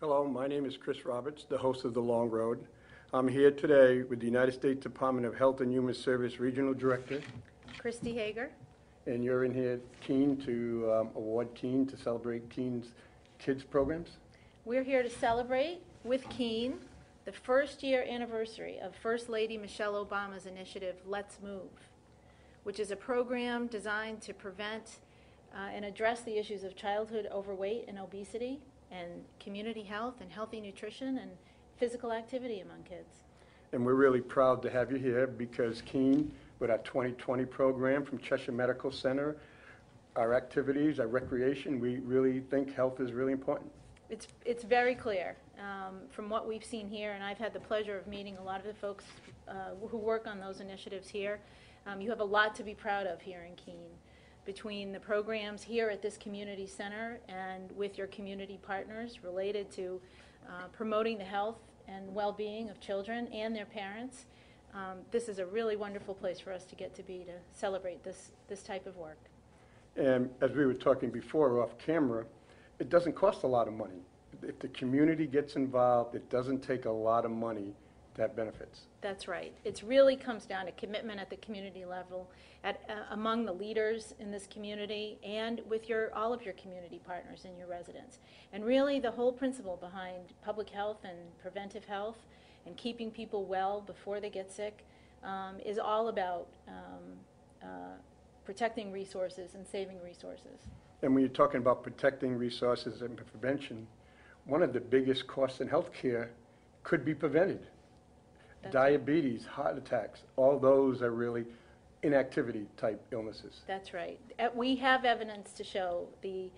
Hello, my name is Chris Roberts, the host of The Long Road. I'm here today with the United States Department of Health and Human Service Regional Director, Christy Hager. And you're in here Keene to award Keene, to celebrate Keene's kids programs? We're here to celebrate with Keene the first year anniversary of First Lady Michelle Obama's initiative, Let's Move, which is a program designed to prevent and address the issues of childhood overweight and obesity and community health and healthy nutrition and physical activity among kids. And we're really proud to have you here because Keene, with our 2020 program from Cheshire Medical Center, our activities, our recreation, we really think health is really important. It's very clear from what we've seen here, and I've had the pleasure of meeting a lot of the folks who work on those initiatives here. You have a lot to be proud of here in Keene, between the programs here at this community center and with your community partners related to promoting the health and well-being of children and their parents. This is a really wonderful place for us to get to be to celebrate this type of work. And as we were talking before off camera, it doesn't cost a lot of money. If the community gets involved, it doesn't take a lot of money to have benefits. That's right. It really comes down to commitment at the community level, among the leaders in this community, and with all of your community partners and your residents. And really the whole principle behind public health and preventive health and keeping people well before they get sick is all about protecting resources and saving resources. And when you're talking about protecting resources and prevention, one of the biggest costs in healthcare could be prevented. That's diabetes, right. Heart attacks, all those are really inactivity type illnesses. That's right. We have evidence to show the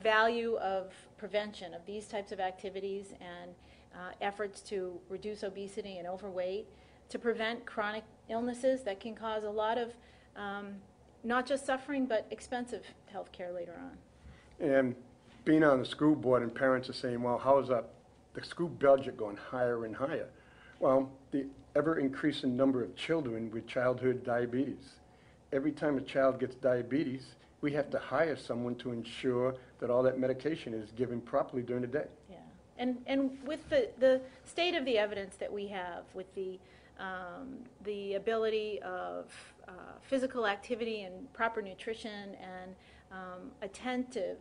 value of prevention of these types of activities and efforts to reduce obesity and overweight, to prevent chronic illnesses that can cause a lot of not just suffering, but expensive health care later on. And being on the school board, and parents are saying, well, how is the school budget going higher and higher? Well, the ever-increasing number of children with childhood diabetes. Every time a child gets diabetes, we have to hire someone to ensure that all that medication is given properly during the day. Yeah, and with the state of the evidence that we have, with the ability of physical activity and proper nutrition and attentive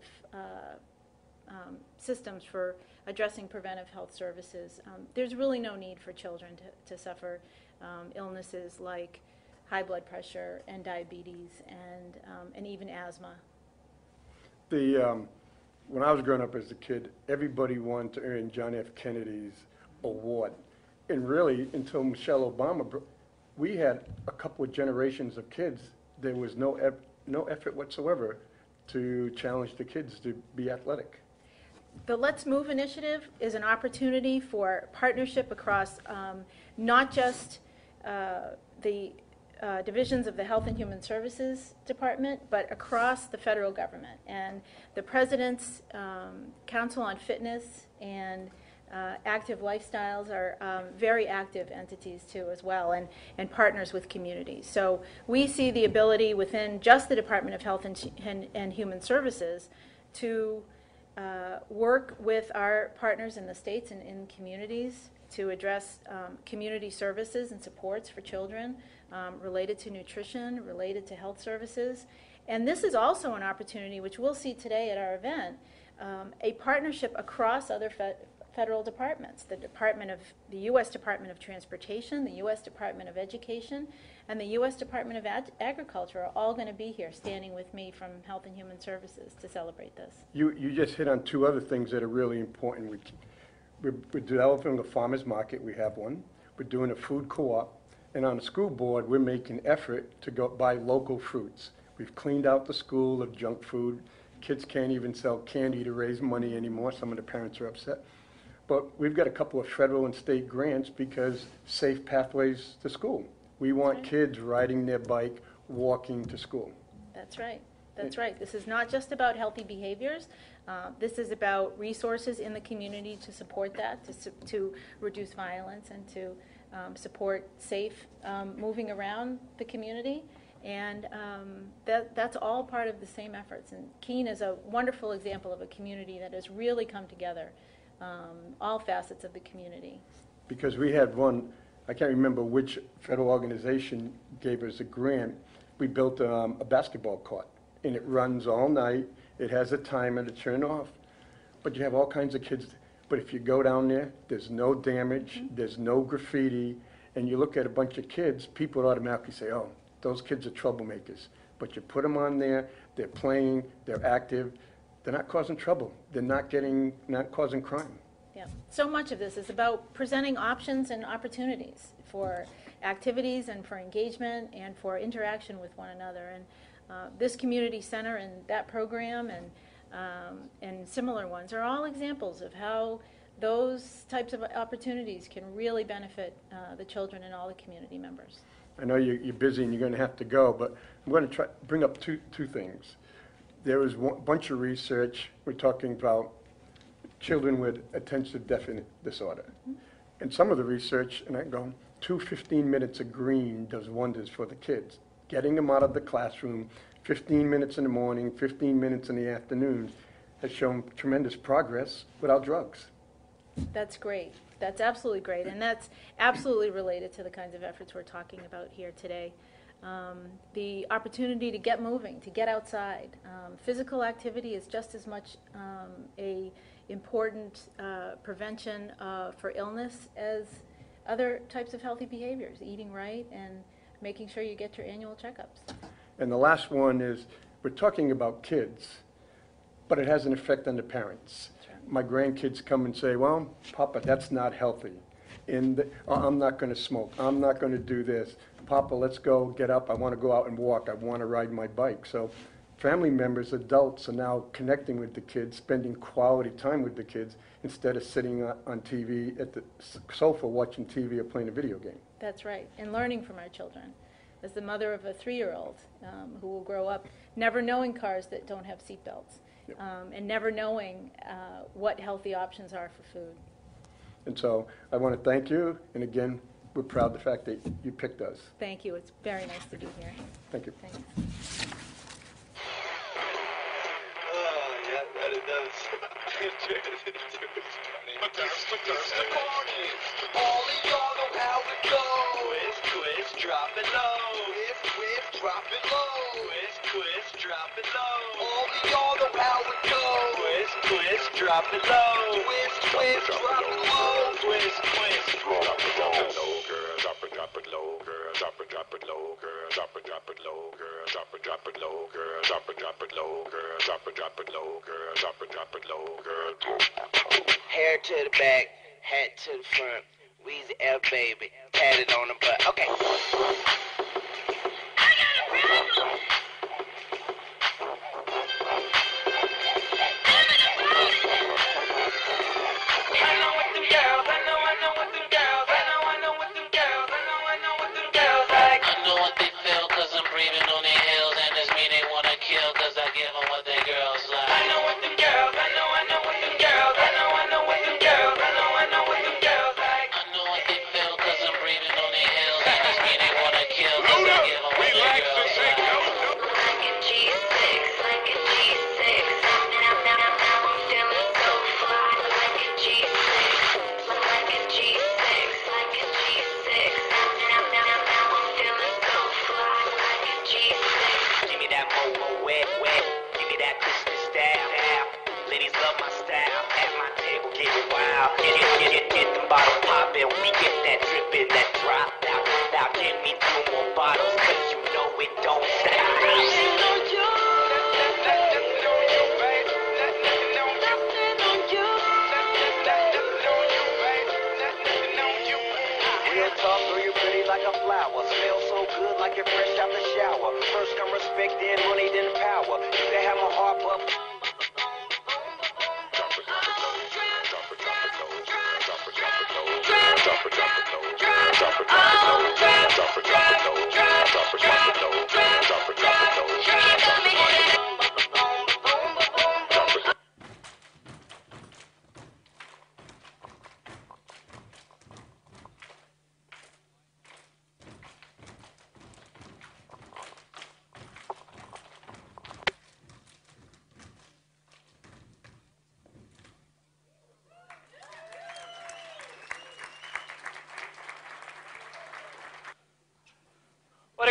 systems for addressing preventive health services, there's really no need for children to suffer illnesses like high blood pressure and diabetes and even asthma. When I was growing up as a kid, everybody wanted to earn John F. Kennedy's award. And really, until Michelle Obama, we had a couple of generations of kids, there was no effort whatsoever to challenge the kids to be athletic. The Let's Move initiative is an opportunity for partnership across not just the divisions of the Health and Human Services Department, but across the federal government. And the President's Council on Fitness and Active Lifestyles are very active entities too as well, and partners with communities. So we see the ability within just the Department of Health and Human Services to work with our partners in the states and in communities to address community services and supports for children related to nutrition, related to health services. And this is also an opportunity, which we'll see today at our event, a partnership across other federal departments, the U.S. Department of Transportation, the U.S. Department of Education, and the U.S. Department of Agriculture are all going to be here standing with me from Health and Human Services to celebrate this. You just hit on two other things that are really important. We're developing a farmers market, we have one. We're doing a food co-op, and on the school board we're making an effort to go buy local fruits. We've cleaned out the school of junk food. Kids can't even sell candy to raise money anymore. Some of the parents are upset. But we've got a couple of federal and state grants because safe pathways to school. We want kids riding their bike, walking to school. That's right. That's right. This is not just about healthy behaviors. This is about resources in the community to support that, to reduce violence, and to support safe moving around the community. And that's all part of the same efforts. And Keene is a wonderful example of a community that has really come together all facets of the community. Because we had one, I can't remember which federal organization gave us a grant. We built a basketball court, and it runs all night. It has a timer to turn off, but you have all kinds of kids. But if you go down there, there's no damage, there's no graffiti, and you look at a bunch of kids, people automatically say, oh, those kids are troublemakers. But you put them on there, they're playing, they're active, they're not causing trouble, they're not causing crime. Yeah, so much of this is about presenting options and opportunities for activities and for engagement and for interaction with one another. And this community center and that program and similar ones are all examples of how those types of opportunities can really benefit the children and all the community members. I know you're busy and you're going to have to go, but I'm going to try bring up two things. There was a bunch of research. We're talking about children with attentive deficit disorder. And some of the research, and I go, 15 minutes of green does wonders for the kids. Getting them out of the classroom, 15 minutes in the morning, 15 minutes in the afternoon, has shown tremendous progress without drugs. That's great. That's absolutely great. And that's absolutely related to the kinds of efforts we're talking about here today. The opportunity to get moving, to get outside. Physical activity is just as much a important prevention for illness as other types of healthy behaviors, eating right and making sure you get your annual checkups. And the last one is, we're talking about kids, but it has an effect on the parents. My grandkids come and say, well, Papa, that's not healthy. I'm not going to smoke. I'm not going to do this. Papa, let's go get up. I want to go out and walk. I want to ride my bike. So family members, adults, are now connecting with the kids, spending quality time with the kids instead of sitting on TV at the sofa watching TV or playing a video game. That's right, and learning from our children. As the mother of a 3-year-old who will grow up never knowing cars that don't have seatbelts. Yep. And never knowing what healthy options are for food. And so I want to thank you, and again, we're proud of the fact that you picked us. Thank you. It's very nice to be here. Thank you. Thanks. Oh, yeah, that it does. Quiz, drop it low. Quiz, drop it low. Quiz, drop it low. Quiz, drop it low. Quiz, drop it low. Quiz, drop it low. Drop it, drop it low. Drop it, drop it low. Drop it, drop it low. Drop it, drop it low. Drop it, drop it low. Drop it, drop it low. Drop it, drop it low. Hair to the back, hat to the front. Weezy F baby, patted on the butt. Okay. I got a problem.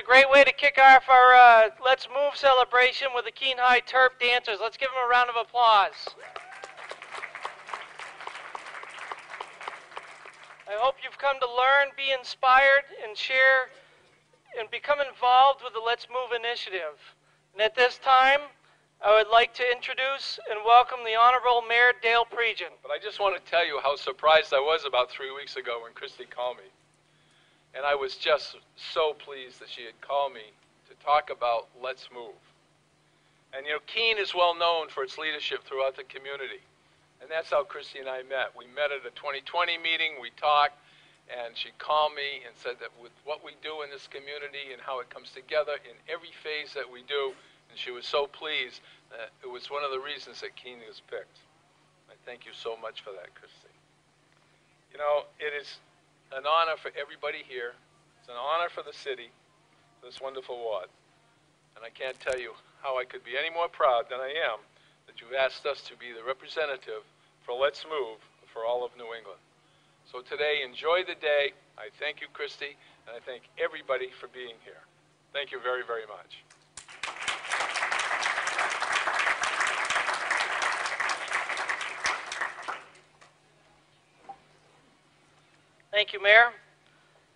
great way to kick off our Let's Move celebration with the Keene High Terp dancers. Let's give them a round of applause. I hope you've come to learn, be inspired, and share, and become involved with the Let's Move initiative. And at this time, I would like to introduce and welcome the Honorable Mayor Dale Prejean. But I just want to tell you how surprised I was about 3 weeks ago when Christy called me. And I was just so pleased that she had called me to talk about Let's Move. And you know, Keene is well known for its leadership throughout the community. And that's how Christy and I met. We met at a 2020 meeting, we talked, and she called me and said that with what we do in this community and how it comes together in every phase that we do, and she was so pleased that it was one of the reasons that Keene was picked. I thank you so much for that, Christy. You know, it is an honor for everybody here. It's an honor for the city, for this wonderful ward. And I can't tell you how I could be any more proud than I am that you asked us to be the representative for Let's Move for all of New England. So today, enjoy the day. I thank you, Christy, and I thank everybody for being here. Thank you very, very much. Thank you, Mayor.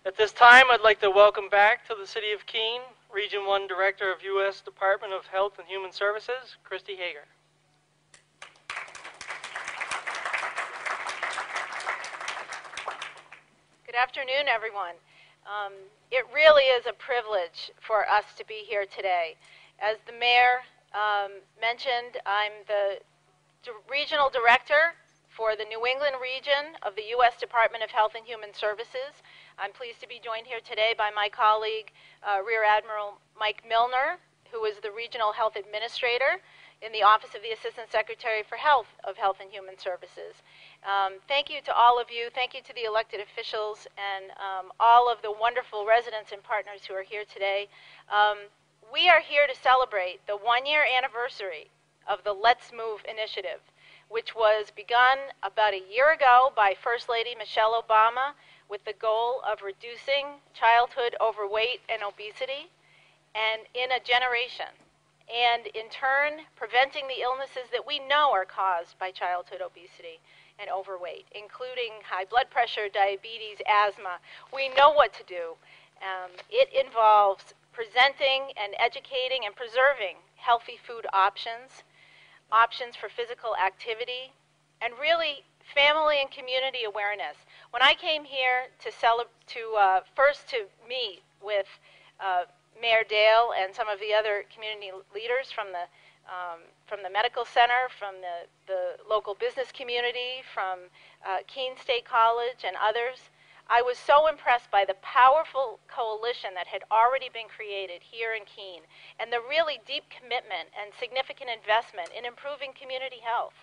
At this time, I'd like to welcome back to the City of Keene, Region 1 Director of U.S. Department of Health and Human Services, Christy Hager. Good afternoon, everyone. It really is a privilege for us to be here today. As the Mayor mentioned, I'm the Regional Director for the New England region of the U.S. Department of Health and Human Services. I'm pleased to be joined here today by my colleague, Rear Admiral Mike Milner, who is the Regional Health Administrator in the Office of the Assistant Secretary for Health of Health and Human Services. Thank you to all of you. Thank you to the elected officials and all of the wonderful residents and partners who are here today. We are here to celebrate the one-year anniversary of the Let's Move initiative, which was begun about a year ago by First Lady Michelle Obama with the goal of reducing childhood overweight and obesity and in a generation, and in turn preventing the illnesses that we know are caused by childhood obesity and overweight, including high blood pressure, diabetes, asthma. We know what to do. It involves presenting and educating and preserving healthy food options, options for physical activity, and really family and community awareness. When I came here first to meet with Mayor Dale and some of the other community leaders from the medical center, from the local business community, from Keene State College and others, I was so impressed by the powerful coalition that had already been created here in Keene and the really deep commitment and significant investment in improving community health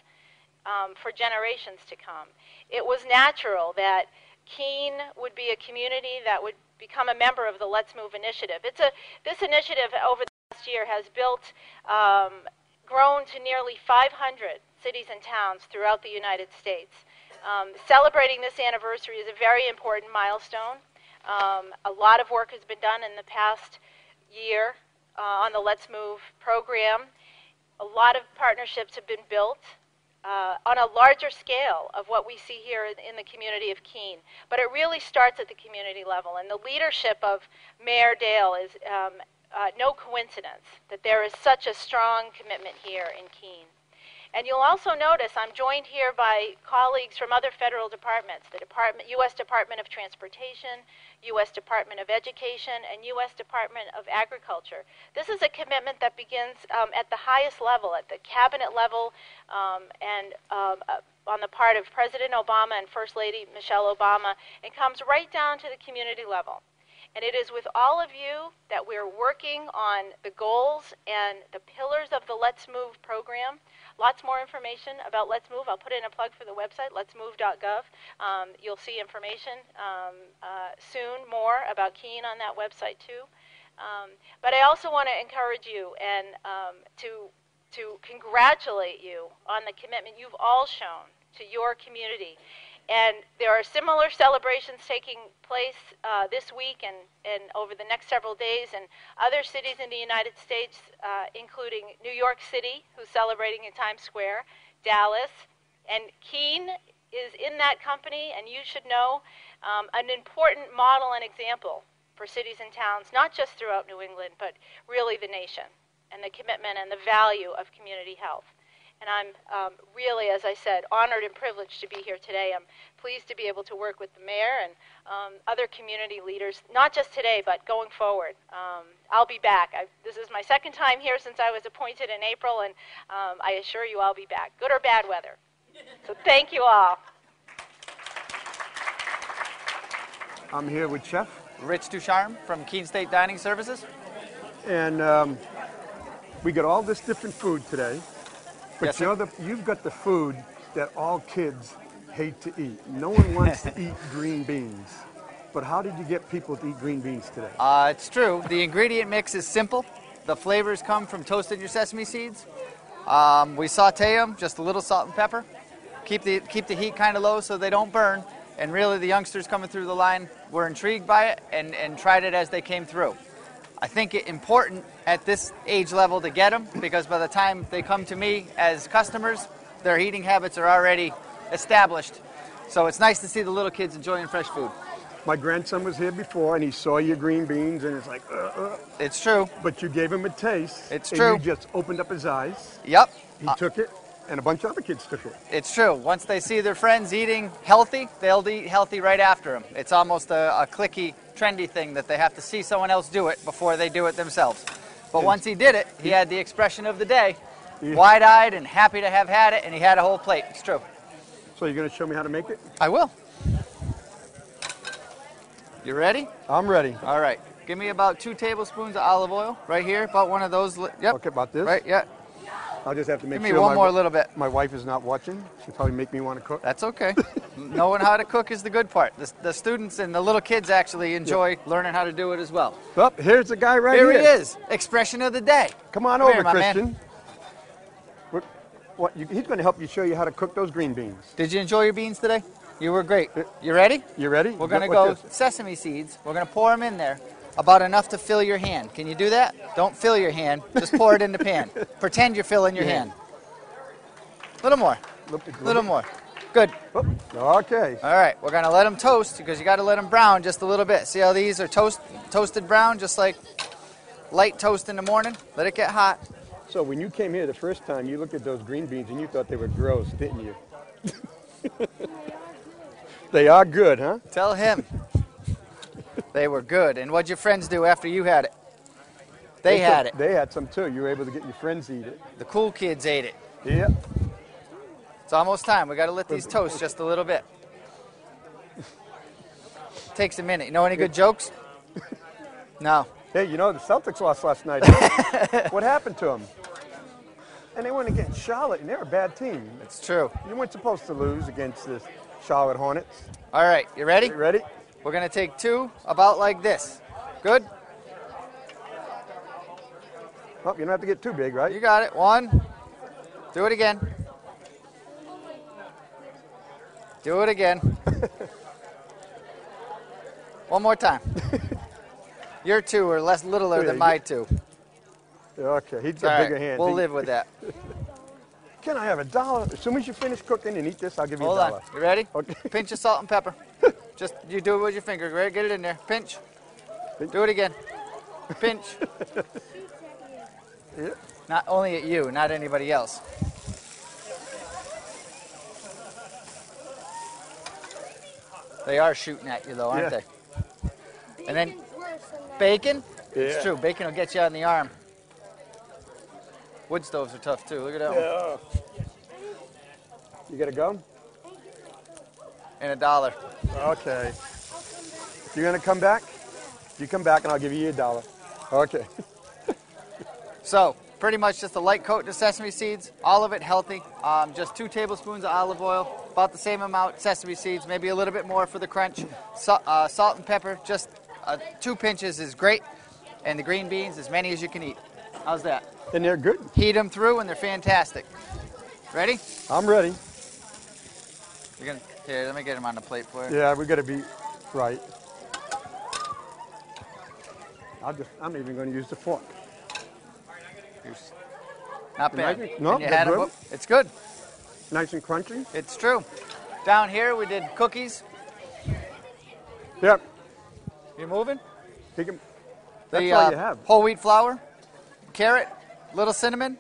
for generations to come. It was natural that Keene would be a community that would become a member of the Let's Move initiative. This initiative over the last year has grown to nearly 500 cities and towns throughout the United States. Celebrating this anniversary is a very important milestone. A lot of work has been done in the past year on the Let's Move program. A lot of partnerships have been built on a larger scale of what we see here in the community of Keene. But it really starts at the community level, and the leadership of Mayor Dale is no coincidence that there is such a strong commitment here in Keene. And you'll also notice I'm joined here by colleagues from other federal departments, the U.S. Department of Transportation, U.S. Department of Education, and U.S. Department of Agriculture. This is a commitment that begins at the highest level, at the cabinet level, on the part of President Obama and First Lady Michelle Obama, and comes right down to the community level. And it is with all of you that we're working on the goals and the pillars of the Let's Move program. Lots more information about Let's Move. I'll put in a plug for the website, letsmove.gov. You'll see information soon, more about Keene on that website too. But I also want to encourage you and to congratulate you on the commitment you've all shown to your community And there are similar celebrations taking place this week and over the next several days in other cities in the United States, including New York City, who's celebrating in Times Square, Dallas, and Keene is in that company, and you should know an important model and example for cities and towns, not just throughout New England, but really the nation, and the commitment and the value of community health. And I'm really, as I said, honored and privileged to be here today. I'm pleased to be able to work with the mayor and other community leaders, not just today, but going forward. I'll be back. This is my second time here since I was appointed in April, and I assure you I'll be back, good or bad weather. So thank you all. I'm here with Chef Rich Ducharme from Keene State Dining Services. And we got all this different food today. But yes, you've got the food that all kids hate to eat. No one wants to eat green beans. But how did you get people to eat green beans today? It's true. The ingredient mix is simple. The flavors come from toasting your sesame seeds. We saute them, just a little salt and pepper. Keep the heat kind of low so they don't burn. And really, the youngsters coming through the line were intrigued by it and tried it as they came through. I think it's important at this age level to get them, because by the time they come to me as customers, their eating habits are already established. So it's nice to see the little kids enjoying fresh food. My grandson was here before, and he saw your green beans, and it's like, It's true. But you gave him a taste. It's true. And you just opened up his eyes. Yep. He took it, and a bunch of other kids took it. It's true. Once they see their friends eating healthy, they'll eat healthy right after them. It's almost a clicky, trendy thing that they have to see someone else do it before they do it themselves. But once he did it, he had the expression of the day, wide-eyed and happy to have had it, and he had a whole plate. It's true. So you're going to show me how to make it? I will. You ready? I'm ready. All right. Give me about 2 tablespoons of olive oil right here, about one of those. Yep. Okay, about this? Right, yeah. I'll just have to make sure. Give me one more little bit. My wife is not watching. She'll probably make me want to cook. That's okay. Knowing how to cook is the good part. The students and the little kids actually enjoy learning how to do it as well. Oh, here's the guy right here. Here he is. Expression of the day. Come on over, Christian. What, he's going to help you show you how to cook those green beans. Did you enjoy your beans today? You were great. You ready? You ready? We're going to go sesame seeds. We're going to pour them in there. About enough to fill your hand. Can you do that? Don't fill your hand. Just pour it in the pan. Pretend you're filling your hand. A little more. A little more. Good. Okay. All right. We're going to let them toast because you got to let them brown just a little bit. See how these are toasted brown, just like light toast in the morning. Let it get hot. So when you came here the first time, you looked at those green beans and you thought they were gross, didn't you? They are good, huh? Tell him. They were good. And what'd your friends do after you had it? They had it. They had some too. You were able to get your friends to eat it. The cool kids ate it. Yep. It's almost time. We got to let these toast just a little bit. Takes a minute. You know any good jokes? No. Hey, you know, the Celtics lost last night. What happened to them? And they went against Charlotte, and they're a bad team. It's true. You weren't supposed to lose against the Charlotte Hornets. All right. You ready? You ready? We're going to take 2 about like this. Good? Oh, you don't have to get too big, right? You got it. 1. Do it again. Do it again. 1 more time. Your 2 are less littler than my 2. Okay, he's got bigger hands. We'll live with that. Can I have $1? As soon as you finish cooking and eat this, I'll give you $1. Hold on. You ready? Okay. Pinch of salt and pepper. Just, you do it with your finger, right? Get it in there. Pinch. Do it again. Pinch. Not only at you, not anybody else. They are shooting at you, though, aren't they? And then bacon? Yeah. It's true. Bacon will get you on the arm. Wood stoves are tough, too. Look at that one. You got to go? And $1. Okay. You're going to come back? You come back and I'll give you $1. Okay. So, pretty much just a light coat of sesame seeds, all of it healthy. Just 2 tablespoons of olive oil, about the same amount sesame seeds, maybe a little bit more for the crunch. Salt and pepper, just 2 pinches is great. And the green beans, as many as you can eat. How's that? And they're good. Heat them through and they're fantastic. Ready? I'm ready. You're going to Here, let me get him on the plate for you. Yeah, we got to be right. I'm even going to use the fork. Not bad. No, nope, it's good. Nice and crunchy. It's true. Down here we did cookies. Yep. You moving? Take him. That's the, all you have. Whole wheat flour, carrot, little cinnamon.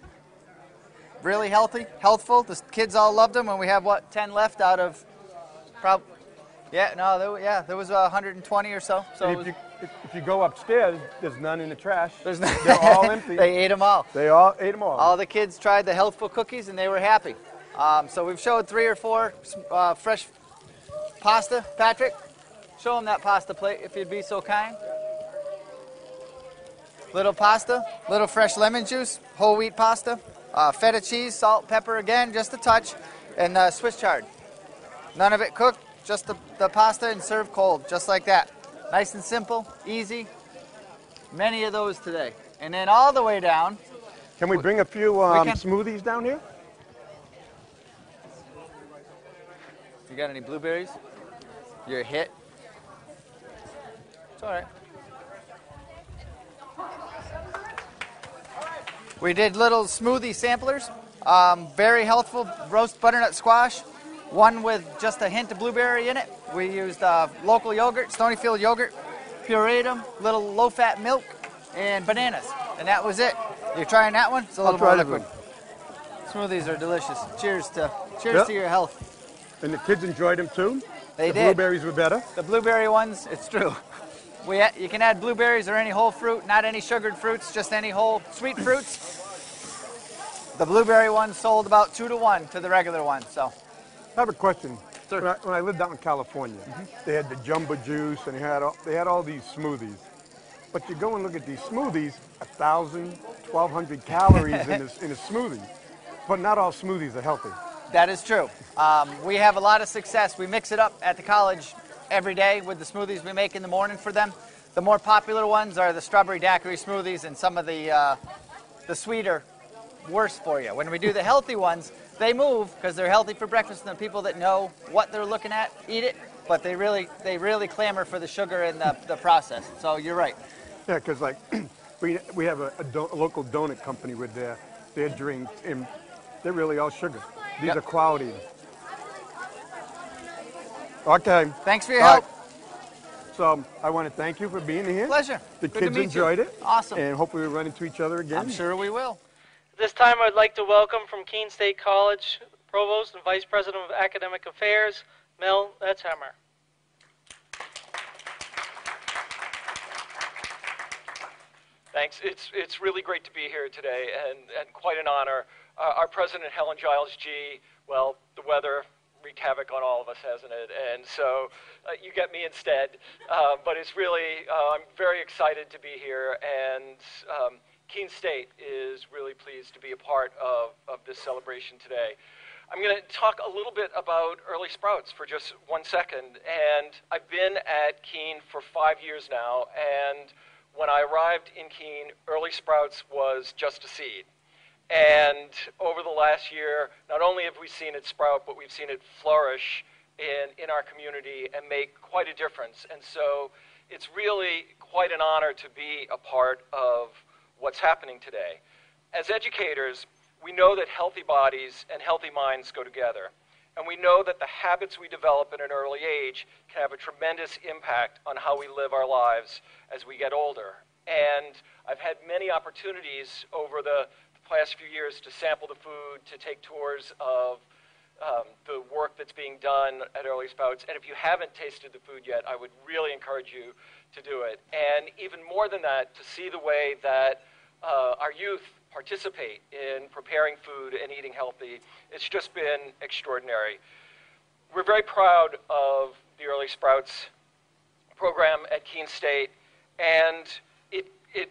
Really healthy, healthful. The kids all loved them, and we have what 10 left out of. There was 120 or so. So if you go upstairs, there's none in the trash. There's none. They're all empty. They ate them all. They all ate them all. All the kids tried the healthful cookies, and they were happy. So we've showed 3 or 4 fresh pasta. Patrick, show them that pasta plate if you'd be so kind. Little pasta, little fresh lemon juice, whole wheat pasta, feta cheese, salt, pepper again, just a touch, and Swiss chard. None of it cooked, just the pasta, and served cold, just like that. Nice and simple, easy. Many of those today. And then all the way down. Can we bring a few smoothies down here? You got any blueberries? You're a hit. It's all right. We did little smoothie samplers. Very healthful roast butternut squash. One with just a hint of blueberry in it. We used local yogurt, Stonyfield yogurt, pureed them, little low-fat milk, and bananas. And that was it. You're trying that one? It's a little more liquid. Smoothies are delicious. Cheers to your health. And the kids enjoyed them too? They did. The blueberries were better? The blueberry ones, it's true. You can add blueberries or any whole fruit, not any sugared fruits, just any whole sweet fruits. The blueberry ones sold about 2 to 1 to the regular one, so. I have a question. Sure. When I lived out in California, they had the Jumbo Juice and they had all these smoothies. But you go and look at these smoothies, 1,000, 1,200 calories in a smoothie. But not all smoothies are healthy. That is true. We have a lot of success. We mix it up at the college every day with the smoothies we make in the morning for them. The more popular ones are the strawberry daiquiri smoothies and some of the sweeter, worse for you. When we do the healthy ones, they move because they're healthy for breakfast, and the people that know what they're looking at eat it, but they really clamor for the sugar and the process. So you're right. Yeah, because like we have a local donut company with their drinks, and they're really all sugar. These are quality. Okay. Thanks for your help. Right. So I want to thank you for being here. Pleasure. The kids enjoyed it. Awesome. And hopefully we run into each other again. I'm sure we will. This time I'd like to welcome from Keene State College, Provost and Vice President of Academic Affairs, Mel Etzheimer. Thanks. It's really great to be here today and quite an honor. Our President, Helen Giles Gee, well, the weather wreaked havoc on all of us, hasn't it? And so you get me instead. But it's really, I'm very excited to be here, and Keene State is really pleased to be a part of this celebration today. I'm going to talk a little bit about Early Sprouts for just 1 second. And I've been at Keene for 5 years now, and when I arrived in Keene, Early Sprouts was just a seed. And over the last year, not only have we seen it sprout, but we've seen it flourish in our community and make quite a difference. And so it's really quite an honor to be a part of what's happening today. As educators, we know that healthy bodies and healthy minds go together. And we know that the habits we develop at an early age can have a tremendous impact on how we live our lives as we get older. And I've had many opportunities over the past few years to sample the food, to take tours of the work that's being done at Early Sprouts. And if you haven't tasted the food yet, I would really encourage you to do it. And even more than that, to see the way that our youth participate in preparing food and eating healthy. It's just been extraordinary. We're very proud of the Early Sprouts program at Keene State, and it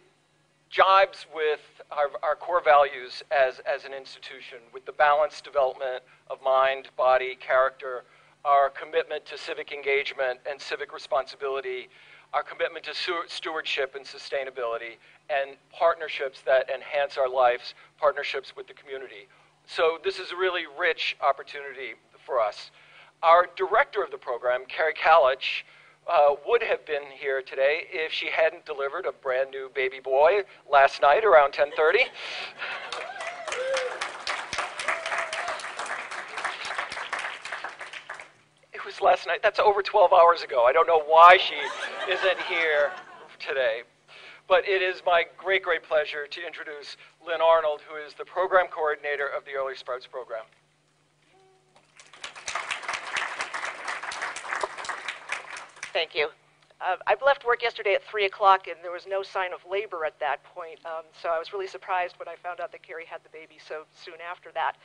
jibes with our core values as an institution, with the balanced development of mind, body, character, our commitment to civic engagement and civic responsibility, our commitment to stewardship and sustainability, and partnerships that enhance our lives, partnerships with the community. So this is a really rich opportunity for us. Our director of the program, Carrie Kalich, would have been here today if she hadn't delivered a brand new baby boy last night around 10:30. It was last night. That's over 12 hours ago. I don't know why she isn't here today. But it is my great, great pleasure to introduce Lynn Arnold, who is the program coordinator of the Early Sprouts program. Thank you. I left work yesterday at 3 o'clock, and there was no sign of labor at that point, so I was really surprised when I found out that Carrie had the baby so soon after that.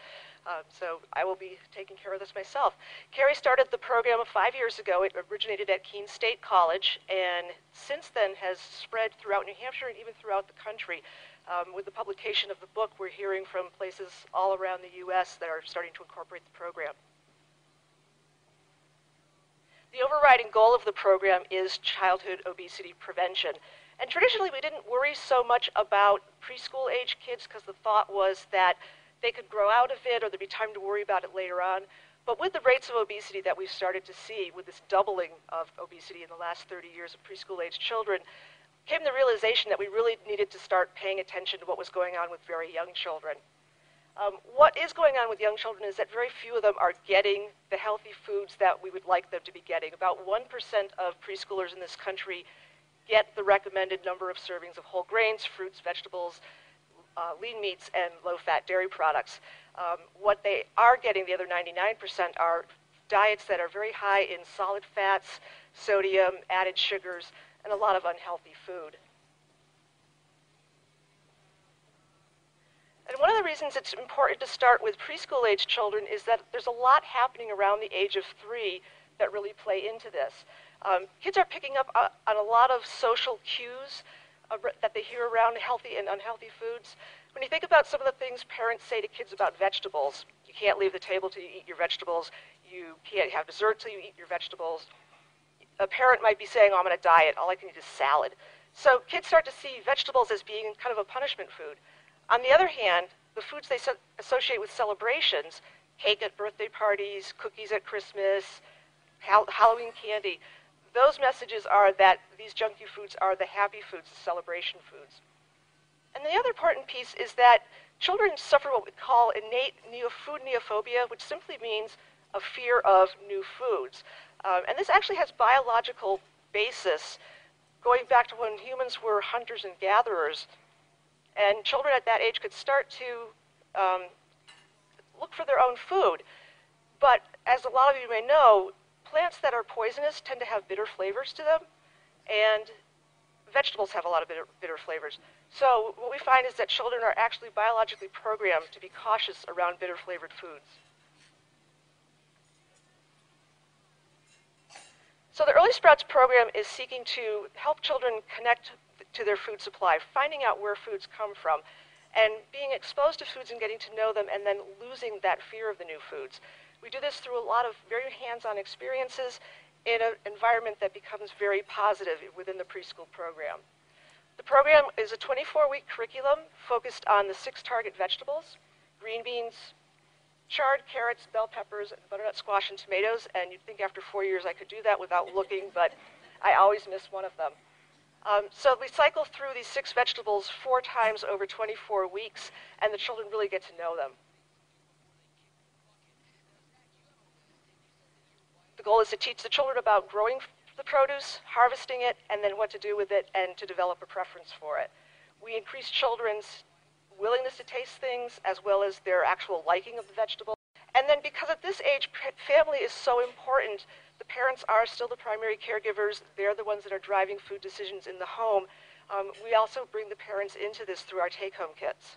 So I will be taking care of this myself. Carrie started the program 5 years ago. It originated at Keene State College, and since then has spread throughout New Hampshire and even throughout the country. With the publication of the book, we're hearing from places all around the U.S. that are starting to incorporate the program. The overriding goal of the program is childhood obesity prevention. And traditionally, we didn't worry so much about preschool age kids because the thought was that they could grow out of it or there'd be time to worry about it later on. But with the rates of obesity that we've started to see, with this doubling of obesity in the last 30 years of preschool age children, came the realization that we really needed to start paying attention to what was going on with very young children. What is going on with young children is that very few of them are getting the healthy foods that we would like them to be getting. About 1% of preschoolers in this country get the recommended number of servings of whole grains, fruits, vegetables, lean meats, and low-fat dairy products. What they are getting, the other 99%, are diets that are very high in solid fats, sodium, added sugars, and a lot of unhealthy food. And one of the reasons it's important to start with preschool age children is that there's a lot happening around the age of 3 that really play into this. Kids are picking up on a lot of social cues that they hear around healthy and unhealthy foods. When you think about some of the things parents say to kids about vegetables, you can't leave the table till you eat your vegetables, you can't have dessert till you eat your vegetables. A parent might be saying, oh, I'm on a diet, all I can eat is salad. So kids start to see vegetables as being kind of a punishment food. On the other hand, the foods they associate with celebrations, cake at birthday parties, cookies at Christmas, Halloween candy, those messages are that these junky foods are the happy foods, the celebration foods. And the other important piece is that children suffer what we call innate food neophobia, which simply means a fear of new foods. And this actually has biological basis, going back to when humans were hunters and gatherers. And children at that age could start to look for their own food. But as a lot of you may know, plants that are poisonous tend to have bitter flavors to them, and vegetables have a lot of bitter flavors. So what we find is that children are actually biologically programmed to be cautious around bitter flavored foods. So the Early Sprouts program is seeking to help children connect to their food supply, finding out where foods come from, and being exposed to foods and getting to know them, and then losing that fear of the new foods. We do this through a lot of very hands-on experiences in an environment that becomes very positive within the preschool program. The program is a 24-week curriculum focused on the 6 target vegetables: green beans, charred carrots, bell peppers, butternut squash, and tomatoes. And you'd think after 4 years I could do that without looking, but I always miss one of them. So we cycle through these 6 vegetables 4 times over 24 weeks, and the children really get to know them. The goal is to teach the children about growing the produce, harvesting it, and then what to do with it, and to develop a preference for it. We increase children's willingness to taste things as well as their actual liking of the vegetable. And then, because at this age, family is so important, the parents are still the primary caregivers. They're the ones that are driving food decisions in the home. We also bring the parents into this through our take-home kits.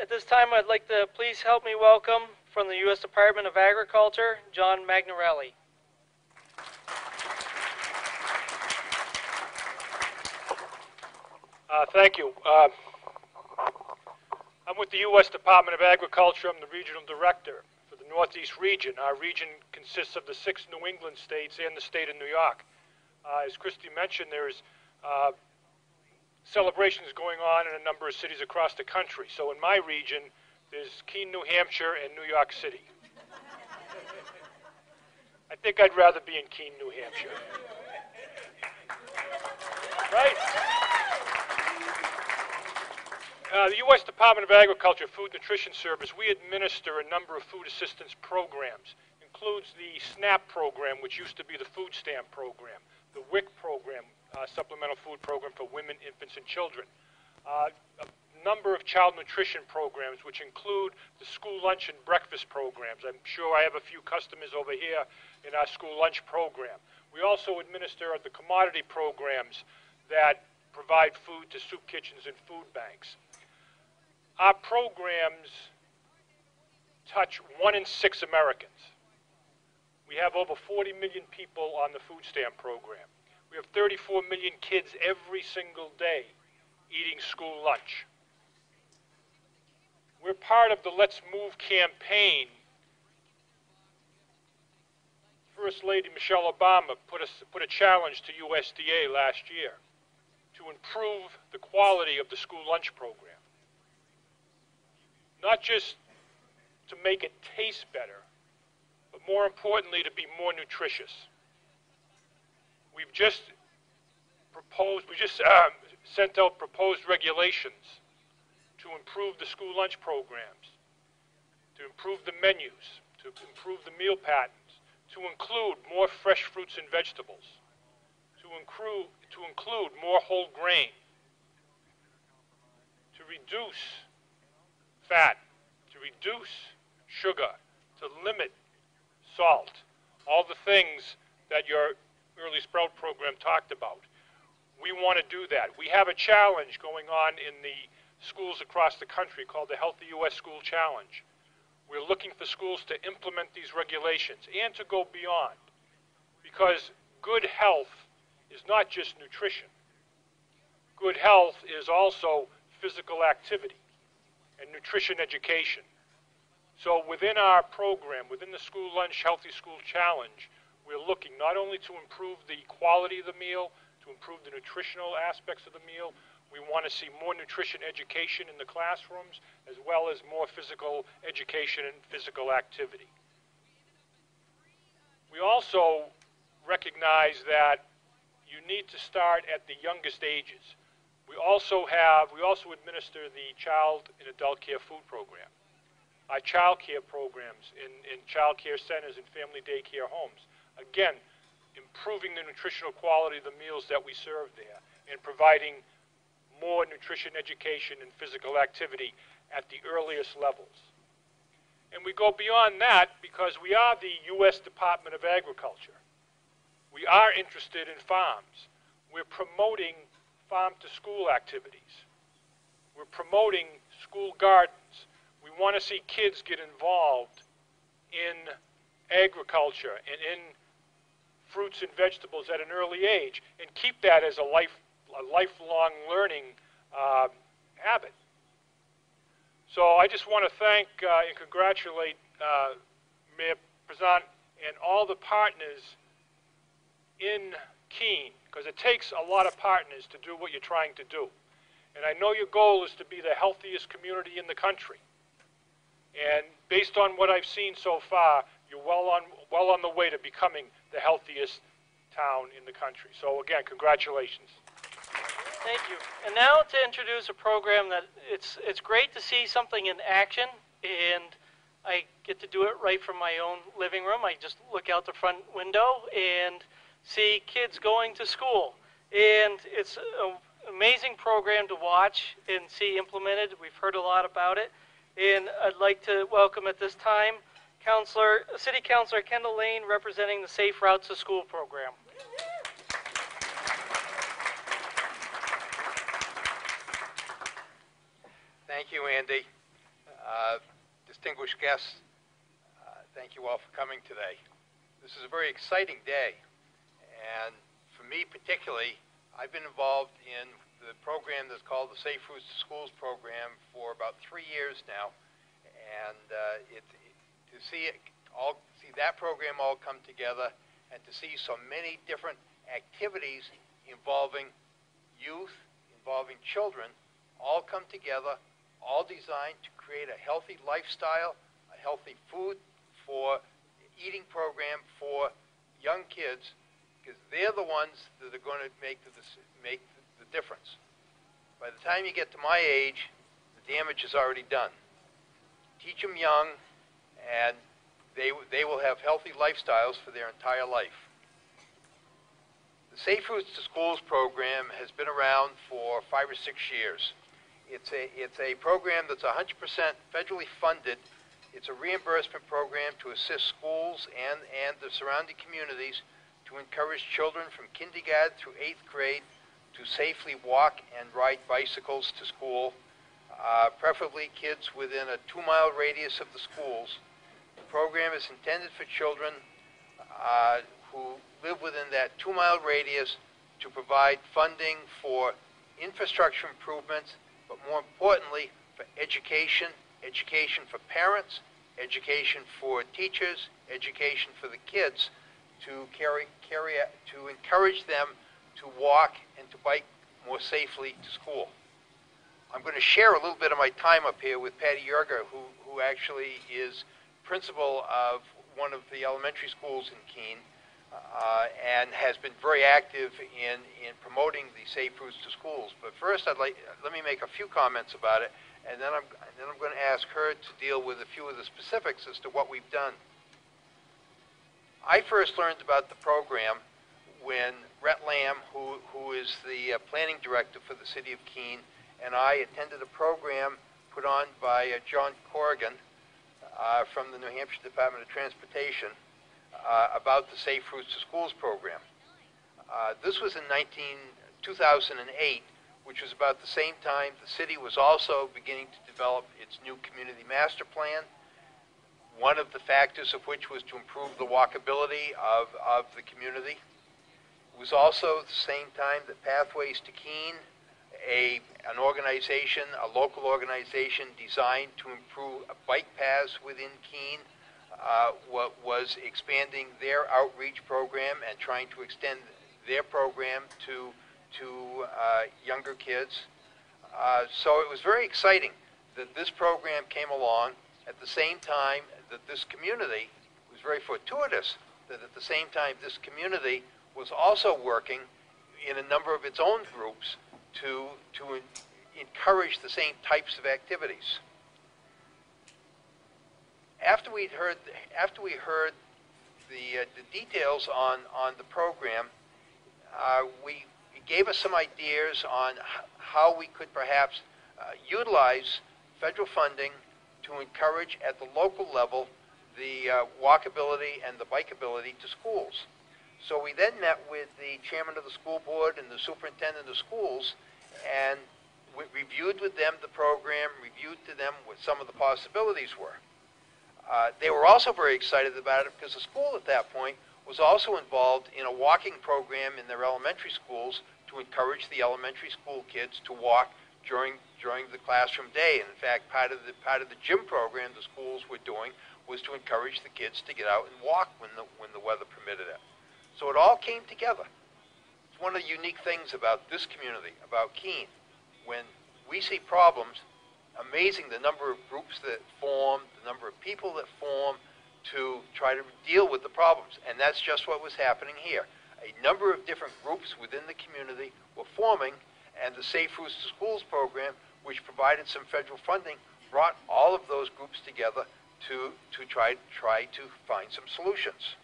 At this time, I'd like to please help me welcome, from the U.S. Department of Agriculture, John Magnarelli. Thank you. I'm with the U.S. Department of Agriculture. I'm the Regional Director for the Northeast region. Our region consists of the 6 New England states and the state of New York. As Christy mentioned, there's celebrations going on in a number of cities across the country. So in my region, there's Keene, New Hampshire, and New York City. I think I'd rather be in Keene, New Hampshire. Right? The U.S. Department of Agriculture Food Nutrition Service, we administer a number of food assistance programs. It includes the SNAP program, which used to be the food stamp program, the WIC program, supplemental food program for women, infants, and children. A number of child nutrition programs, which include the school lunch and breakfast programs. I'm sure I have a few customers over here in our school lunch program. We also administer the commodity programs that provide food to soup kitchens and food banks. Our programs touch 1 in 6 Americans. We have over 40 million people on the food stamp program. We have 34 million kids every single day eating school lunch. We're part of the Let's Move campaign. First Lady Michelle Obama put a challenge to USDA last year to improve the quality of the school lunch program. Not just to make it taste better, but more importantly, to be more nutritious. We've just proposed, sent out proposed regulations to improve the school lunch programs, to improve the menus, to improve the meal patterns, to include more fresh fruits and vegetables, to include more whole grain, to reduce fat, to reduce sugar, to limit salt, all the things that your Early Sprout program talked about. We want to do that. We have a challenge going on in the schools across the country called the Healthy U.S. School Challenge. We're looking for schools to implement these regulations and to go beyond, because good health is not just nutrition. Good health is also physical activity and nutrition education. So within our program, within the School Lunch Healthy School Challenge, we're looking not only to improve the quality of the meal, to improve the nutritional aspects of the meal. We want to see more nutrition education in the classrooms, as well as more physical education and physical activity. We also recognize that you need to start at the youngest ages. We also administer the child and adult care food program. Our child care programs in child care centers and family daycare homes. Again, improving the nutritional quality of the meals that we serve there and providing more nutrition education and physical activity at the earliest levels. And we go beyond that because we are the U.S. Department of Agriculture. We are interested in farms. We're promoting farm-to-school activities. We're promoting school gardens. We want to see kids get involved in agriculture and in fruits and vegetables at an early age and keep that as a lifelong learning habit. So I just want to thank and congratulate Mayor Prejean and all the partners in Keene, because it takes a lot of partners to do what you're trying to do. And I know your goal is to be the healthiest community in the country. And based on what I've seen so far, you're well on the way to becoming the healthiest town in the country. So again, congratulations. Thank you. And now to introduce a program that it's great to see something in action, and I get to do it right from my own living room. I just look out the front window and see kids going to school. And it's an amazing program to watch and see implemented. We've heard a lot about it. And I'd like to welcome at this time City Councilor Kendall Lane, representing the Safe Routes to School program. Thank you, Andy. Distinguished guests, thank you all for coming today. This is a very exciting day, and for me particularly, I've been involved in the program that's called the Safe Routes to Schools program for about 3 years now, and to see that program all come together and to see so many different activities involving youth, involving children, all come together, all designed to create a healthy lifestyle, a healthy food for eating program for young kids, because they're the ones that are going to make the difference. By the time you get to my age, the damage is already done. Teach them young, and they will have healthy lifestyles for their entire life. The Safe Routes to Schools program has been around for 5 or 6 years. It's a program that's 100% federally funded. It's a reimbursement program to assist schools and the surrounding communities to encourage children from kindergarten through 8th grade to safely walk and ride bicycles to school, preferably kids within a 2-mile radius of the schools. The program is intended for children who live within that 2-mile radius to provide funding for infrastructure improvements, but more importantly, for education, education for parents, education for teachers, education for the kids, to encourage them to walk and to bike more safely to school. I'm going to share a little bit of my time up here with Patty Yerger, who actually is principal of one of the elementary schools in Keene, and has been very active in promoting the Safe Routes to Schools. But first, let me make a few comments about it, and then I'm going to ask her to deal with a few of the specifics as to what we've done. I first learned about the program when Rhett Lamb, who is the planning director for the city of Keene, and I attended a program put on by John Corrigan from the New Hampshire Department of Transportation about the Safe Routes to Schools program. This was in 2008, which was about the same time the city was also beginning to develop its new community master plan, one of the factors of which was to improve the walkability of the community. It was also at the same time that Pathways to Keene, an organization, a local organization designed to improve bike paths within Keene, was expanding their outreach program and trying to extend their program to younger kids. So it was very exciting that this program came along at the same time that this community, it was very fortuitous that at the same time this community was also working in a number of its own groups to encourage the same types of activities. After we heard the details on the program, it gave us some ideas on how we could perhaps utilize federal funding to encourage at the local level the walkability and the bikeability to schools. So we then met with the chairman of the school board and the superintendent of schools, and we reviewed with them the program, reviewed to them what some of the possibilities were. They were also very excited about it because the school at that point was also involved in a walking program in their elementary schools to encourage the elementary school kids to walk during the classroom day. And in fact, part of the gym program the schools were doing was to encourage the kids to get out and walk when the weather permitted it. So it all came together. It's one of the unique things about this community, about Keene. When we see problems, amazing the number of groups that form, the number of people that form to try to deal with the problems. And that's just what was happening here. A number of different groups within the community were forming, and the Safe Routes to Schools program, which provided some federal funding, brought all of those groups together to try to find some solutions.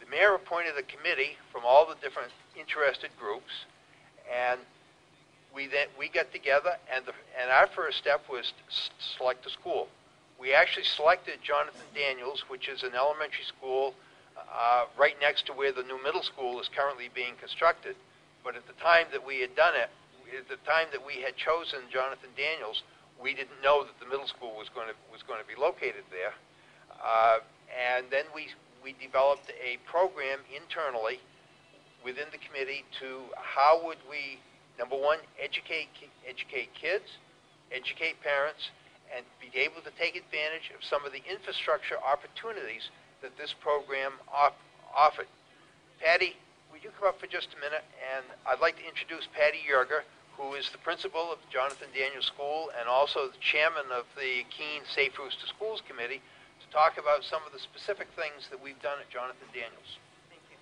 The mayor appointed a committee from all the different interested groups, and we got together, and our first step was to select a school. We actually selected Jonathan Daniels, which is an elementary school right next to where the new middle school is currently being constructed. But at the time that we had done it, at the time that we had chosen Jonathan Daniels, we didn't know that the middle school was going to be located there. And then we developed a program internally within the committee to how would we, number one, educate kids, educate parents, and be able to take advantage of some of the infrastructure opportunities that this program offered. Patty, would you come up for just a minute? And I'd like to introduce Patty Yerger, who is the principal of the Jonathan Daniels School and also the chairman of the Keene Safe Routes to Schools Committee, to talk about some of the specific things that we've done at Jonathan Daniels. Thank you.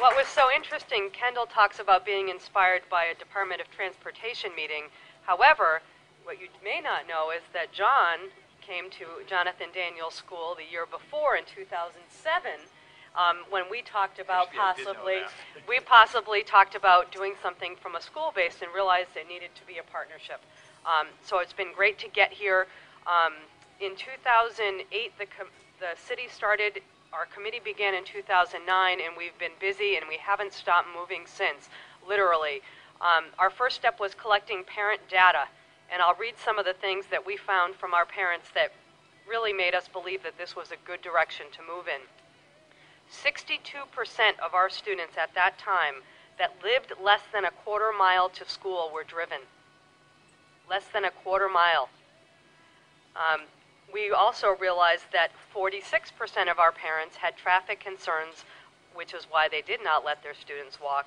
What was so interesting, Kendall talks about being inspired by a Department of Transportation meeting. However, what you may not know is that John came to Jonathan Daniels School the year before in 2007. When we talked about we possibly talked about doing something from a school-based and realized it needed to be a partnership. So it's been great to get here. In 2008, the city started, our committee began in 2009, and we've been busy and we haven't stopped moving since, literally. Our first step was collecting parent data, and I'll read some of the things that we found from our parents that really made us believe that this was a good direction to move in. 62% of our students at that time that lived less than a quarter mile to school were driven. Less than a quarter mile. We also realized that 46% of our parents had traffic concerns, which is why they did not let their students walk.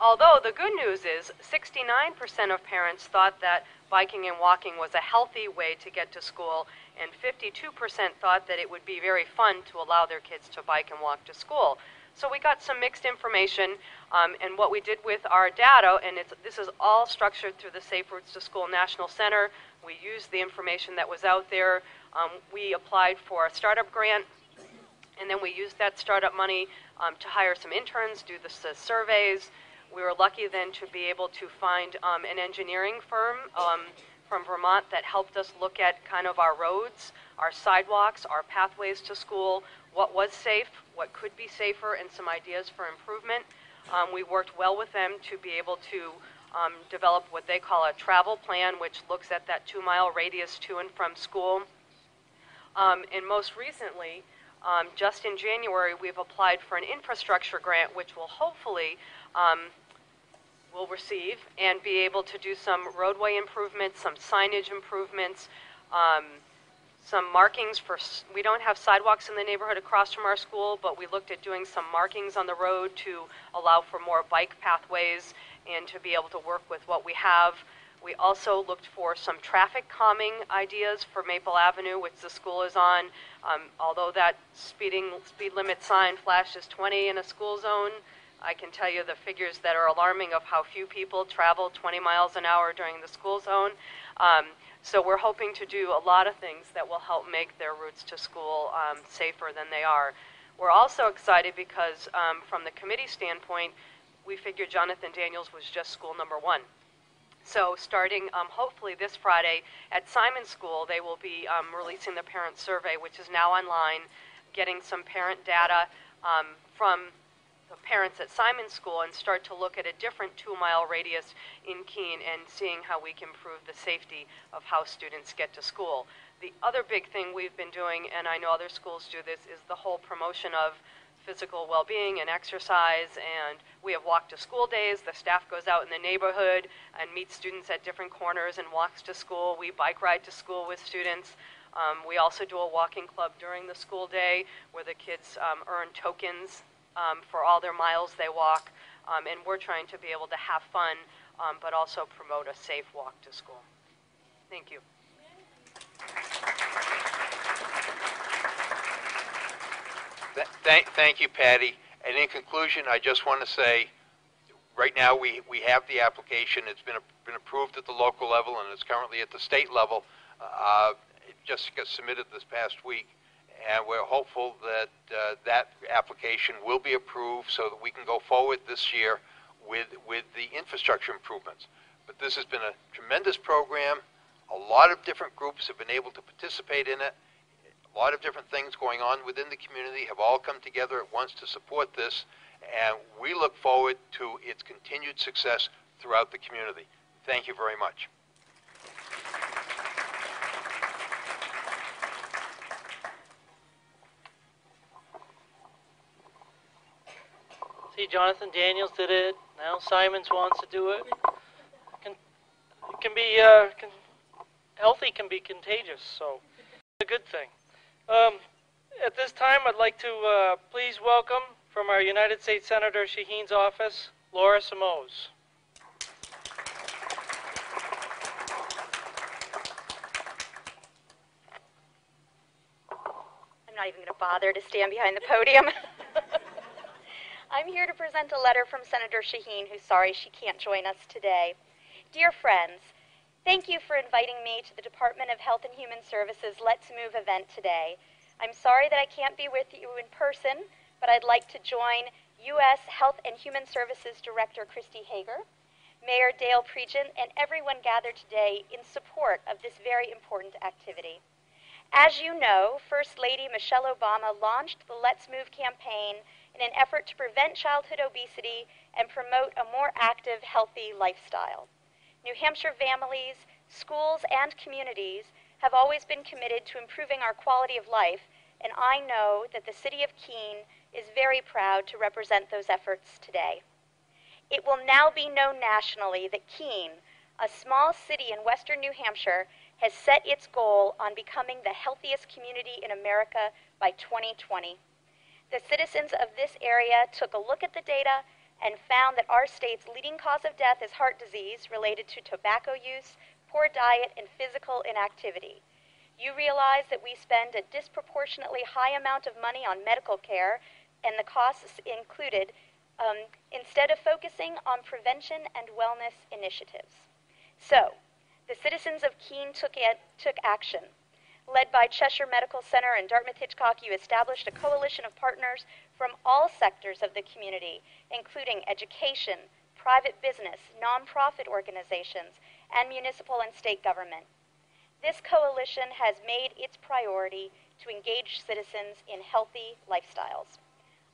Although the good news is 69% of parents thought that biking and walking was a healthy way to get to school, and 52% thought that it would be very fun to allow their kids to bike and walk to school. So we got some mixed information, and what we did with our data, and this is all structured through the Safe Routes to School National Center. We used the information that was out there. We applied for a startup grant, and then we used that startup money to hire some interns, do the surveys. We were lucky then to be able to find an engineering firm from Vermont that helped us look at kind of our roads, our sidewalks, our pathways to school, what was safe, what could be safer, and some ideas for improvement. We worked well with them to be able to develop what they call a travel plan, which looks at that 2-mile radius to and from school. And most recently, just in January, we've applied for an infrastructure grant, which will hopefully will receive and be able to do some roadway improvements, some signage improvements, some markings for, we don't have sidewalks in the neighborhood across from our school, but we looked at doing some markings on the road to allow for more bike pathways and to be able to work with what we have. We also looked for some traffic calming ideas for Maple Avenue, which the school is on. Although that speed limit sign flashes 20 in a school zone, I can tell you the figures that are alarming of how few people travel 20 miles an hour during the school zone. So we're hoping to do a lot of things that will help make their routes to school safer than they are. We're also excited because from the committee standpoint, we figured Jonathan Daniels was just school number one. So starting hopefully this Friday at Simon School, they will be releasing the parent survey, which is now online, getting some parent data from the parents at Simon School and start to look at a different 2-mile radius in Keene and seeing how we can improve the safety of how students get to school. The other big thing we've been doing, and I know other schools do this, is the whole promotion of physical well-being and exercise, and we have walk to school days. The staff goes out in the neighborhood and meets students at different corners and walks to school. We bike ride to school with students. We also do a walking club during the school day where the kids earn tokens for all their miles they walk, and we're trying to be able to have fun but also promote a safe walk to school. Thank you. Thank you, Patty. And in conclusion, I just want to say, right now we have the application. It's been approved at the local level, and it's currently at the state level. It just got submitted this past week, and we're hopeful that that application will be approved so that we can go forward this year with the infrastructure improvements. But this has been a tremendous program. A lot of different groups have been able to participate in it. A lot of different things going on within the community have all come together at once to support this, and we look forward to its continued success throughout the community. Thank you very much. See, Jonathan Daniels did it. Now Simons wants to do it. Healthy can be contagious, so it's a good thing. At this time, I'd like to please welcome from our United States Senator Shaheen's office, Laura Samos. I'm not even going to bother to stand behind the podium. I'm here to present a letter from Senator Shaheen, who's sorry she can't join us today. Dear friends, thank you for inviting me to the Department of Health and Human Services Let's Move event today. I'm sorry that I can't be with you in person, but I'd like to join U.S. Health and Human Services Director Christy Hager, Mayor Dale Prejean, and everyone gathered today in support of this very important activity. As you know, First Lady Michelle Obama launched the Let's Move campaign in an effort to prevent childhood obesity and promote a more active, healthy lifestyle. New Hampshire families, schools, and communities have always been committed to improving our quality of life, and I know that the City of Keene is very proud to represent those efforts today. It will now be known nationally that Keene, a small city in western New Hampshire, has set its goal on becoming the healthiest community in America by 2020. The citizens of this area took a look at the data and found that our state's leading cause of death is heart disease related to tobacco use, poor diet, and physical inactivity. You realize that we spend a disproportionately high amount of money on medical care and the costs included instead of focusing on prevention and wellness initiatives. So, the citizens of Keene took action. Led by Cheshire Medical Center and Dartmouth-Hitchcock, you established a coalition of partners from all sectors of the community, including education, private business, nonprofit organizations, and municipal and state government. This coalition has made its priority to engage citizens in healthy lifestyles.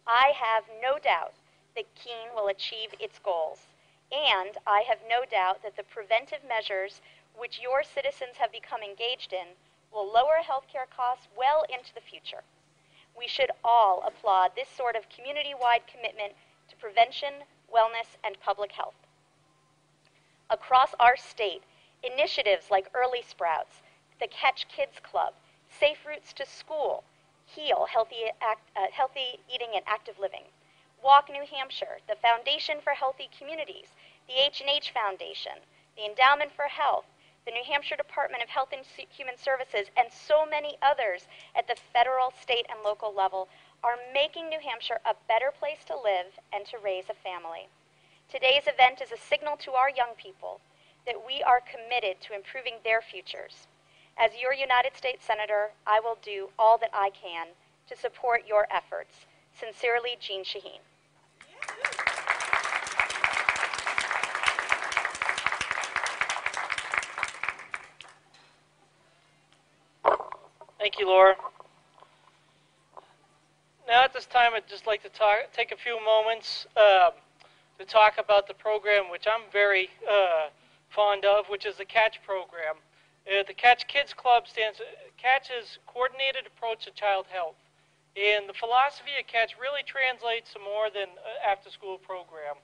I have no doubt that Keene will achieve its goals, and I have no doubt that the preventive measures which your citizens have become engaged in will lower healthcare costs well into the future. We should all applaud this sort of community-wide commitment to prevention, wellness, and public health. Across our state, initiatives like Early Sprouts, the CATCH Kids Club, Safe Routes to School, HEAL, Healthy Eating and Active Living, Walk New Hampshire, the Foundation for Healthy Communities, the H&H Foundation, the Endowment for Health, the New Hampshire Department of Health and Human Services, and so many others at the federal, state, and local level are making New Hampshire a better place to live and to raise a family. Today's event is a signal to our young people that we are committed to improving their futures. As your United States Senator, I will do all that I can to support your efforts. Sincerely, Jean Shaheen. Thank you, Laura. Now at this time, I'd just like to take a few moments to talk about the program which I'm very fond of, which is the CATCH program. The CATCH Kids Club stands, CATCH is Coordinated Approach to Child Health. And the philosophy of CATCH really translates to more than an after-school program.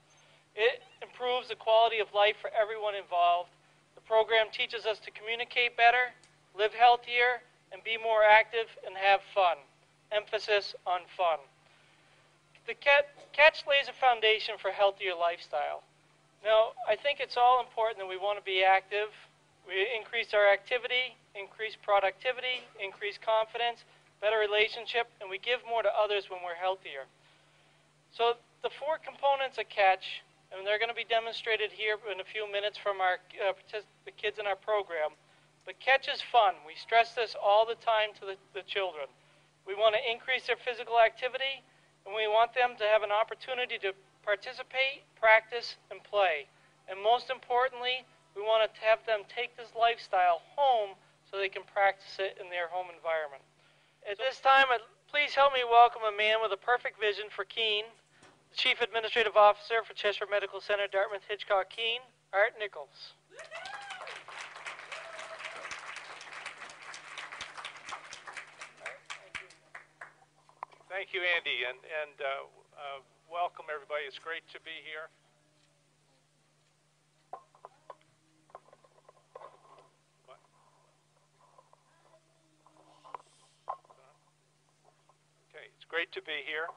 It improves the quality of life for everyone involved. The program teaches us to communicate better, live healthier, and be more active and have fun. Emphasis on fun. The CATCH lays a foundation for a healthier lifestyle. Now, I think it's all important that we want to be active. We increase our activity, increase productivity, increase confidence, better relationship, and we give more to others when we're healthier. So the four components of CATCH, and they're going to be demonstrated here in a few minutes from our, the kids in our program, but CATCH is fun. We stress this all the time to the children. We want to increase their physical activity, and we want them to have an opportunity to participate, practice, and play. And most importantly, we want to have them take this lifestyle home so they can practice it in their home environment. At this time, please help me welcome a man with a perfect vision for Keene, the Chief Administrative Officer for Cheshire Medical Center, Dartmouth-Hitchcock, Keene, Art Nichols. Thank you, Andy, and welcome, everybody. It's great to be here. Great to be here.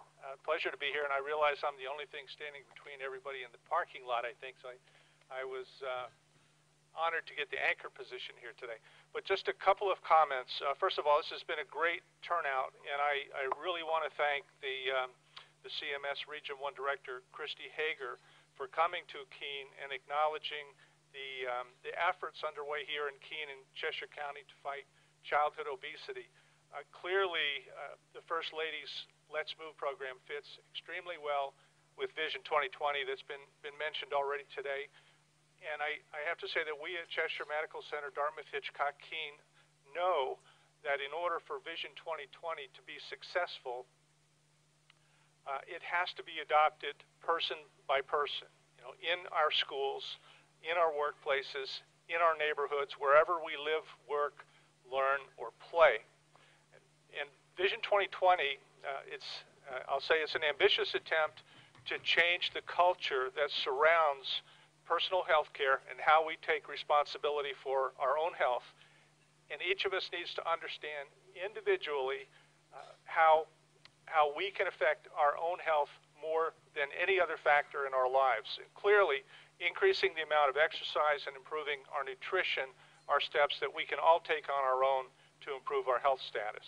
Pleasure to be here, and I realize I'm the only thing standing between everybody and the parking lot, I think, so I was honored to get the anchor position here today. But just a couple of comments. First of all, this has been a great turnout, and I really want to thank the CMS Region 1 Director, Christy Hager, for coming to Keene and acknowledging the efforts underway here in Keene and Cheshire County to fight childhood obesity. Clearly, the First Lady's Let's Move program fits extremely well with Vision 2020 that's been mentioned already today. And I have to say that we at Cheshire Medical Center, Dartmouth-Hitchcock, Keene know that in order for Vision 2020 to be successful, it has to be adopted person by person, you know, in our schools, in our workplaces, in our neighborhoods, wherever we live, work, learn, or play. And Vision 2020, I'll say it's an ambitious attempt to change the culture that surrounds personal health care and how we take responsibility for our own health. And each of us needs to understand individually how we can affect our own health more than any other factor in our lives. And clearly, increasing the amount of exercise and improving our nutrition are steps that we can all take on our own to improve our health status.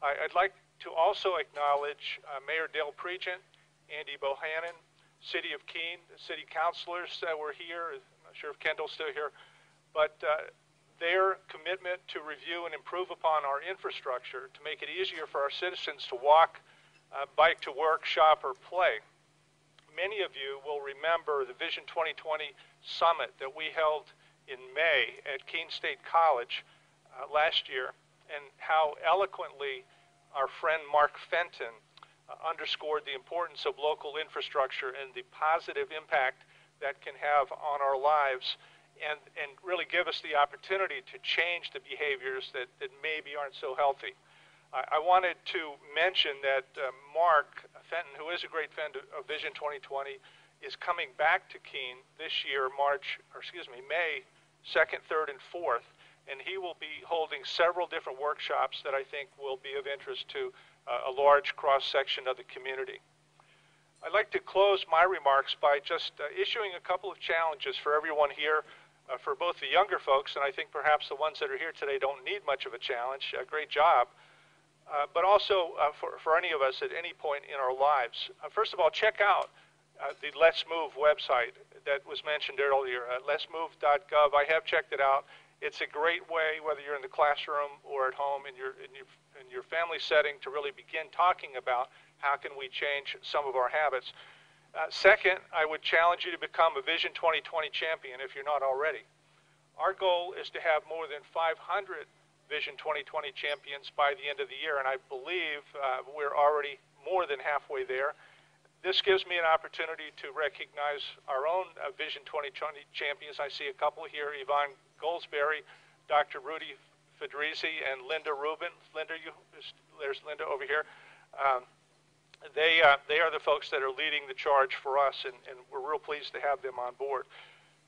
I'd like to also acknowledge Mayor Dale Prejean, Andy Bohannon, City of Keene, the city councilors that were here. I'm not sure if Kendall's still here, but their commitment to review and improve upon our infrastructure to make it easier for our citizens to walk, bike to work, shop, or play. Many of you will remember the Vision 2020 summit that we held in May at Keene State College last year, and how eloquently our friend Mark Fenton underscored the importance of local infrastructure and the positive impact that can have on our lives, and really give us the opportunity to change the behaviors that maybe aren't so healthy. I wanted to mention that Mark Fenton, who is a great friend of Vision 2020, is coming back to Keene this year, May 2nd, 3rd, and 4th, and he will be holding several different workshops that I think will be of interest to a large cross-section of the community. I'd like to close my remarks by just issuing a couple of challenges for everyone here, for both the younger folks, and I think perhaps the ones that are here today don't need much of a challenge, great job, but also for any of us at any point in our lives. First of all, check out the Let's Move website that was mentioned earlier, letsmove.gov. I have checked it out. It's a great way, whether you're in the classroom or at home in your family setting, to really begin talking about how can we change some of our habits. Second, I would challenge you to become a Vision 2020 champion if you're not already. Our goal is to have more than 500 Vision 2020 champions by the end of the year, and I believe we're already more than halfway there. This gives me an opportunity to recognize our own Vision 2020 champions. I see a couple here, Yvonne Goldsberry, Dr. Rudy Madrizi, and Linda Rubin. Linda, there's Linda over here. They are the folks that are leading the charge for us, and we're real pleased to have them on board.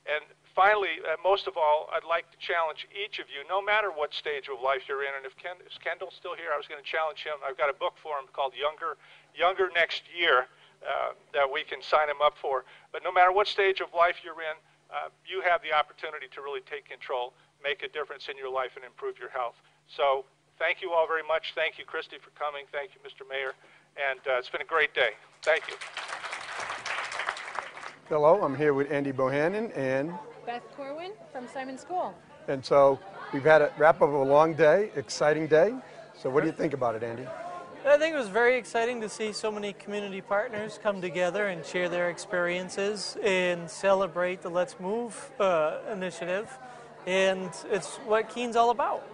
And finally, most of all, I'd like to challenge each of you, no matter what stage of life you're in, and if is Kendall's still here, I was going to challenge him. I've got a book for him called Younger Next Year, that we can sign him up for. But no matter what stage of life you're in, you have the opportunity to really take control, make a difference in your life, and improve your health. So thank you all very much. Thank you, Christy, for coming. Thank you, Mr. Mayor. And it's been a great day. Thank you. Hello, I'm here with Andy Bohannon and Beth Corwin from Simon School. And so we've had a wrap up of a long day, exciting day. So what do you think about it, Andy? I think it was very exciting to see so many community partners come together and share their experiences and celebrate the Let's Move initiative. And it's what Keene's all about.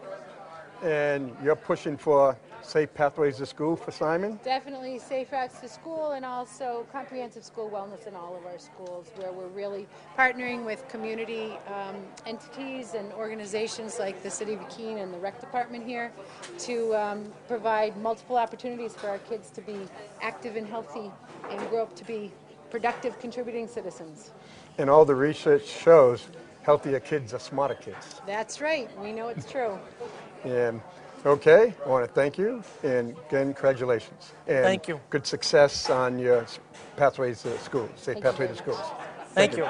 And you're pushing for safe pathways to school for Simon? Definitely safe routes to school, and also comprehensive school wellness in all of our schools, where we're really partnering with community entities and organizations like the City of Keene and the Rec Department here to provide multiple opportunities for our kids to be active and healthy and grow up to be productive, contributing citizens. And all the research shows healthier kids are smarter kids. That's right. We know it's true. And okay, I want to thank you, and again, congratulations. And thank you. Good success on your pathways to school, safe pathway to schools. Thank you.